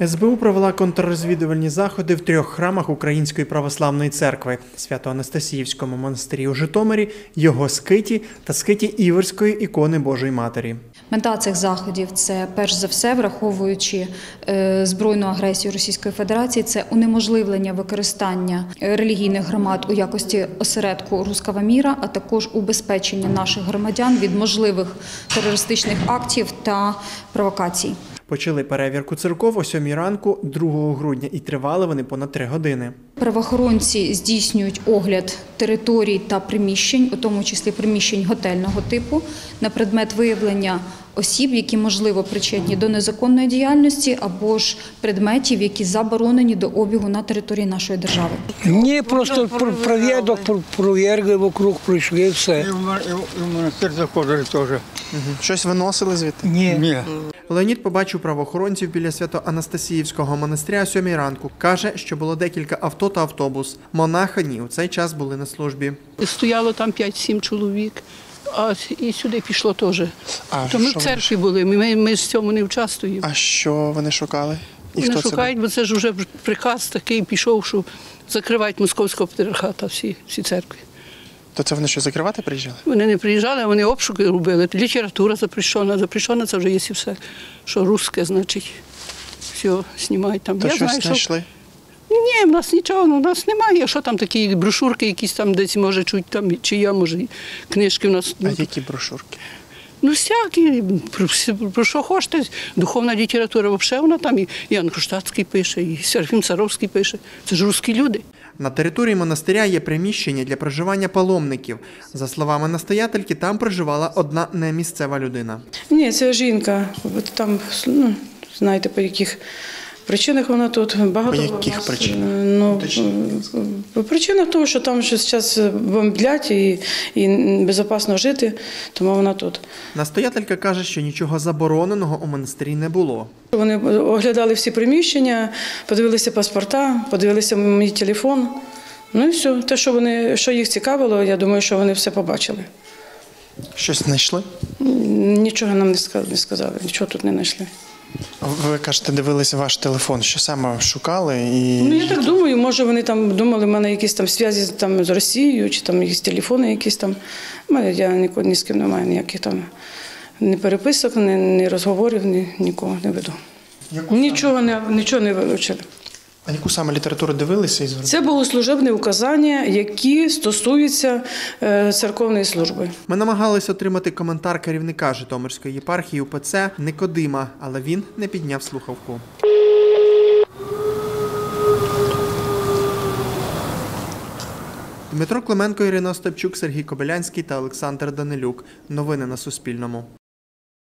СБУ провела контррозвідувальні заходи в 3 храмах Української православної церкви – Свято-Анастасіївському монастирі у Житомирі, його скиті та скиті Іверської ікони Божої Матері. Мета цих заходів – це, перш за все, враховуючи збройну агресію Російської Федерації, це унеможливлення використання релігійних громад у якості осередку руського міра, а також убезпечення наших громадян від можливих терористичних актів та провокацій. Почали перевірку церков о 7 ранку 2 грудня і тривали вони понад 3 години. Правоохоронці здійснюють огляд територій та приміщень, у тому числі приміщень готельного типу, на предмет виявлення осіб, які, можливо, причетні до незаконної діяльності або ж предметів, які заборонені до обігу на території нашої держави. Ні, просто провірки вокруг пройшли, все. І в монастир заходили теж. Щось виносили звідти? Ні. Леонід побачив правоохоронців біля Свято-Анастасіївського монастиря о 7 ранку. Каже, що було декілька авто та автобус. Монахині у цей час були на службі. Стояло там 5-7 чоловік. А і сюди пішло теж. То ми в церкві були, ми з цьому не участвуємо. А що вони шукали? Вони шукають, бо це ж вже приказ такий пішов, що закривають Московського патріархата всі церкви. То це вони що, закривати приїжджали? Вони не приїжджали, а вони обшуки робили. Література запрещена, це вже є все, що русське, значить, все знімають там. То щось знайшли? Ні, в нас нічого, у нас немає. Що там такі брошурки якісь там десь, може, чуть там, чи я, може, книжки в нас. А які брошурки? Ну, всякі, про що хочете. Духовна література, взагалі, вона там і Іоанн Кронштадтський пише, і Серафім Саровський пише. Це ж русські люди. На території монастиря є приміщення для проживання паломників. За словами настоятельки, там проживала одна немісцева людина. Ні, це жінка. Там, ну, знаєте, по яких... причинах вона тут багато. По яких причинах? Ну, по причинах того, що там зараз бомблять і безпечно жити, тому вона тут. Настоятелька каже, що нічого забороненого у монастирі не було. Вони оглядали всі приміщення, подивилися паспорта, подивилися мій телефон. Ну і все. Те, що їх цікавило, я думаю, що вони все побачили. Щось знайшли? Нічого нам не сказали, нічого тут не знайшли. Ви, кажете, дивилися ваш телефон, що саме шукали? І... Ну, я так думаю, може вони там думали, в мене якісь там зв'язки там з Росією, чи там якісь телефони якісь там. Я ні з ким не маю ніяких там ні переписок, ні розговорів, нікого не веду. Нічого не вилучили. А яку саме літературу дивилися? Це були служебні указання, які стосуються церковної служби. Ми намагалися отримати коментар керівника Житомирської єпархії УПЦ Никодима, але він не підняв слухавку. Дмитро Клименко, Ірина Степчук, Сергій Кобилянський та Олександр Данилюк. Новини на Суспільному.